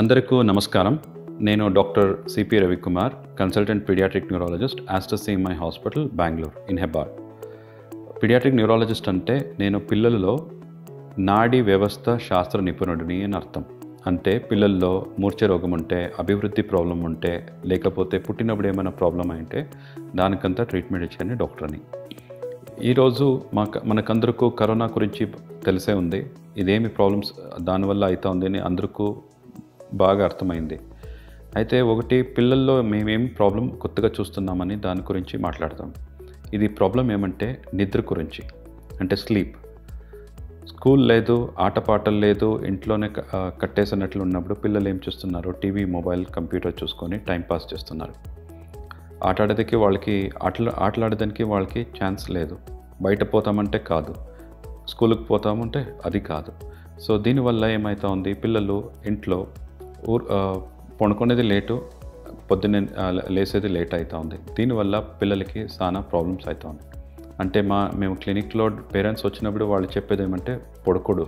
అందరికీ నమస్కారం. నేను doctor CP Ravikumar, consultant paediatric neurologist, Aster CMI hospital, Bengaluru in Hebbal. Paediatric neurologist అంటే నేను పిల్లలలో నాడీ వ్యవస్థ శాస్త్ర నిపుణుడిని అని అర్థం. అంటే పిల్లల్లో మూర్ఛ రోగం ఉంటే, అభివృద్ధి ప్రాబ్లం ఉంటే, లేకపోతే పుట్టినప్పుడు ఏమైనా ప్రాబ్లం అయితే దానికంతా ట్రీట్మెంట్ ఇచ్చాను డాక్టర్ని. ఈరోజు మనకందరికీ కరోనా గురించి తెలిసే ఉంది. ఇదేమి ప్రాబ్లమ్స్ దానివల్ల అవుతా ఉంది అని అందరికీ బాగా అర్థమైంది. అయితే ఒకటి, పిల్లల్లో మేమేం ప్రాబ్లం కొత్తగా చూస్తున్నామని దాని గురించి మాట్లాడతాం. ఇది ప్రాబ్లం ఏమంటే నిద్ర గురించి, అంటే స్లీప్. స్కూల్ లేదు, ఆటపాటలు లేదు, ఇంట్లోనే కట్టేసినట్లు ఉన్నప్పుడు పిల్లలు ఏం చూస్తున్నారు? టీవీ, మొబైల్, కంప్యూటర్ చూసుకొని టైంపాస్ చేస్తున్నారు. ఆటలాడడానికి వాళ్ళకి ఛాన్స్ లేదు. బయట పోతామంటే కాదు, స్కూల్కి పోతామంటే అది కాదు. సో దీనివల్ల ఏమవుతా ఉంది, పిల్లలు ఇంట్లో పండుకునేది లేటు, పొద్దున్నే లేసేది లేట్ అవుతూ ఉంది. దీనివల్ల పిల్లలకి చాలా ప్రాబ్లమ్స్ అవుతూ ఉంది. అంటే మేము క్లినిక్లో పేరెంట్స్ వచ్చినప్పుడు వాళ్ళు చెప్పేది ఏమంటే, పడుకోడు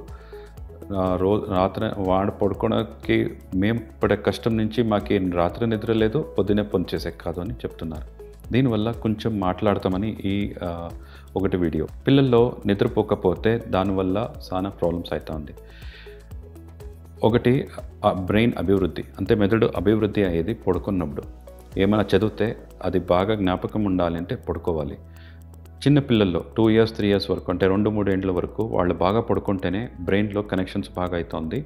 రాత్రి వాడు పడుకోవడానికి మేము పడే కష్టం నుంచి మాకు రాత్రి నిద్ర లేదు, పొద్దునే పని చేసే కాదు అని చెప్తున్నారు. దీనివల్ల కొంచెం మాట్లాడతామని ఈ ఒకటి వీడియో. పిల్లల్లో నిద్రపోకపోతే దానివల్ల చాలా ప్రాబ్లమ్స్ అవుతూ ఉంది. ఒకటి, బ్రెయిన్ అభివృద్ధి, అంటే మెదడు అభివృద్ధి అయ్యేది పడుకున్నప్పుడు. ఏమైనా చదివితే అది బాగా జ్ఞాపకం ఉండాలి అంటే పడుకోవాలి. చిన్న పిల్లల్లో 2 years 3 years వరకు, అంటే 2-3 ఏళ్ళ వరకు వాళ్ళు బాగా పడుకుంటేనే బ్రెయిన్లో కనెక్షన్స్ బాగా అవుతుంది.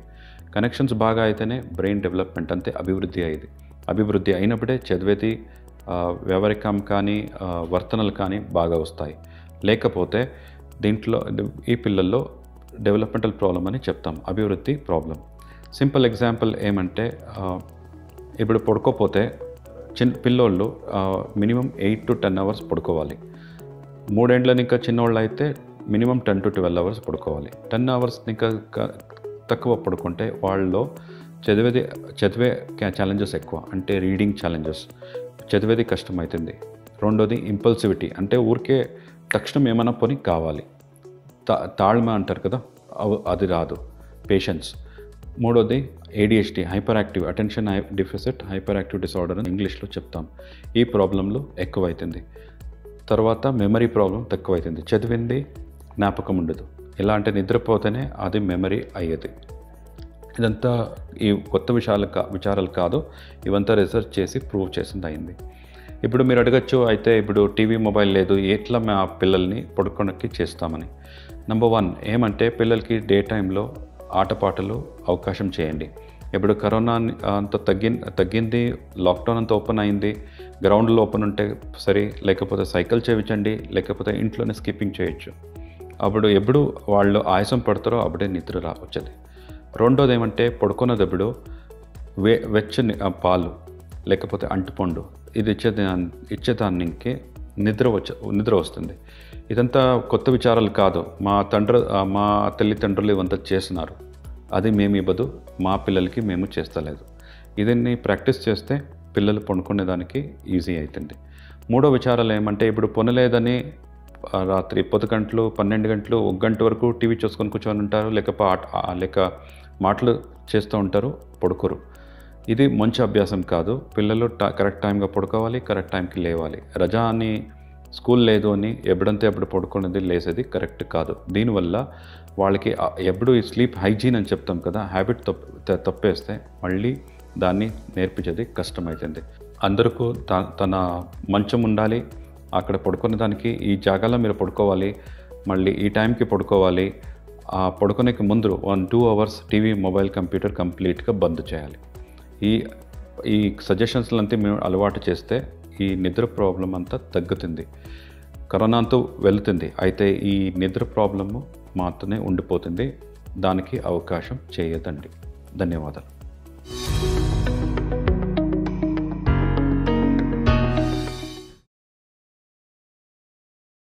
కనెక్షన్స్ బాగా అయితేనే బ్రెయిన్ డెవలప్మెంట్, అంతే అభివృద్ధి అయ్యేది. అభివృద్ధి అయినప్పుడే చదివేది, వ్యవహారికం కానీ వర్తనలు కానీ బాగా వస్తాయి. లేకపోతే దీంట్లో ఈ పిల్లల్లో డెవలప్మెంటల్ ప్రాబ్లం అని చెప్తాం, అభివృద్ధి ప్రాబ్లం. సింపుల్ ఎగ్జాంపుల్ ఏమంటే, ఇప్పుడు పడుకోపోతే పిల్లోళ్ళు మినిమం 8 to 10 hours పడుకోవాలి. 3 ఏళ్ళని ఇంకా చిన్నవాళ్ళు అయితే మినిమం 10 to 12 hours పడుకోవాలి. 10 hours ఇంకా తక్కువ పడుకుంటే వాళ్ళు చదివే ఛాలెంజెస్ ఎక్కువ, అంటే రీడింగ్ ఛాలెంజెస్, చదివేది కష్టమవుతుంది. రెండోది ఇంపల్సివిటీ, అంటే ఊరికే తక్షణం ఏమైనా పని కావాలి, తాళ్మ అంటారు కదా, అది రాదు, పేషెన్స్. మూడోది ADHD, hyperactive, attention deficit hyperactive disorder అని ఇంగ్లీష్లో చెప్తాం. ఈ ప్రాబ్లంలో ఎక్కువైతుంది. తర్వాత మెమరీ ప్రాబ్లం తక్కువైతుంది, చదివింది జ్ఞాపకం ఉండదు. ఎలా అంటే నిద్రపోతేనే అది మెమరీ అయ్యేది. ఇదంతా ఈ కొత్త విచారాలు కాదు, ఇవంతా రీసెర్చ్ చేసి ప్రూవ్ చేసింది అయింది. ఇప్పుడు మీరు అడగచ్చు, అయితే ఇప్పుడు టీవీ, మొబైల్ లేదు, ఎట్లా మా పిల్లల్ని పడుకోవడానికి చేస్తామని. నంబర్ 1 ఏమంటే, పిల్లలకి డే టైంలో ఆటపాటలు అవకాశం చేయండి. ఇప్పుడు కరోనా అంత తగ్గింది, లాక్డౌన్ అంతా ఓపెన్ అయింది. గ్రౌండ్లో ఓపెన్ ఉంటే సరే, లేకపోతే సైకిల్ చేయించండి, లేకపోతే ఇంట్లోనే స్కిప్పింగ్ చేయొచ్చు. అప్పుడు ఎప్పుడు వాళ్ళు ఆయాసం పడతారో అప్పుడే నిద్ర రావచ్చేది. రెండోది ఏమంటే, పడుకున్నప్పుడు వెచ్చని పాలు లేకపోతే అంటుపండు ఇది ఇచ్చేదానికి నిద్ర వస్తుంది. ఇదంతా కొత్త విచారాలు కాదు, మా తల్లిదండ్రులు ఇవంతా చేస్తున్నారు. అది మేము ఇవ్వదు, మా పిల్లలకి మేము చేస్తలేదు. ఇదన్నీ ప్రాక్టీస్ చేస్తే పిల్లలు పండుకునేదానికి ఈజీ అవుతుంది. మూడో విచారాలు ఏమంటే, ఇప్పుడు పొనలేదని రాత్రి 10 గంటలు, 12 గంటలు, 1 గంట వరకు టీవీ చూసుకొని కూర్చొని ఉంటారు, లేక మాటలు చేస్తూ ఉంటారు, పడుకోరు. ఇది మంచి అభ్యాసం కాదు. పిల్లలు కరెక్ట్ టైంగా పడుకోవాలి, కరెక్ట్ టైంకి లేవాలి. రజా అని, స్కూల్ లేదు అని ఎప్పుడంతే అప్పుడు పడుకునేది లేసేది కరెక్ట్ కాదు. దీనివల్ల వాళ్ళకి ఎప్పుడు ఈ స్లీప్ హైజీన్ అని చెప్తాం కదా, హ్యాబిట్ తప్పేస్తే మళ్ళీ దాన్ని నేర్పించేది కష్టమవుతుంది. అందరికీ తన మంచం ఉండాలి, అక్కడ పడుకునే దానికి ఈ జాగాలో మీరు పడుకోవాలి, మళ్ళీ ఈ టైంకి పడుకోవాలి. పడుకునేకి ముందు 1-2 hours టీవీ, మొబైల్, కంప్యూటర్ కంప్లీట్గా బంద్ చేయాలి. ఈ సజెషన్స్లంతా మేము అలవాటు చేస్తే ఈ నిద్ర ప్రాబ్లం అంతా తగ్గుతుంది. కరోనా అంతా వెళుతుంది, అయితే ఈ నిద్ర ప్రాబ్లము మాత్రమే ఉండిపోతుంది. దానికి అవకాశం చేయదండి. ధన్యవాదాలు.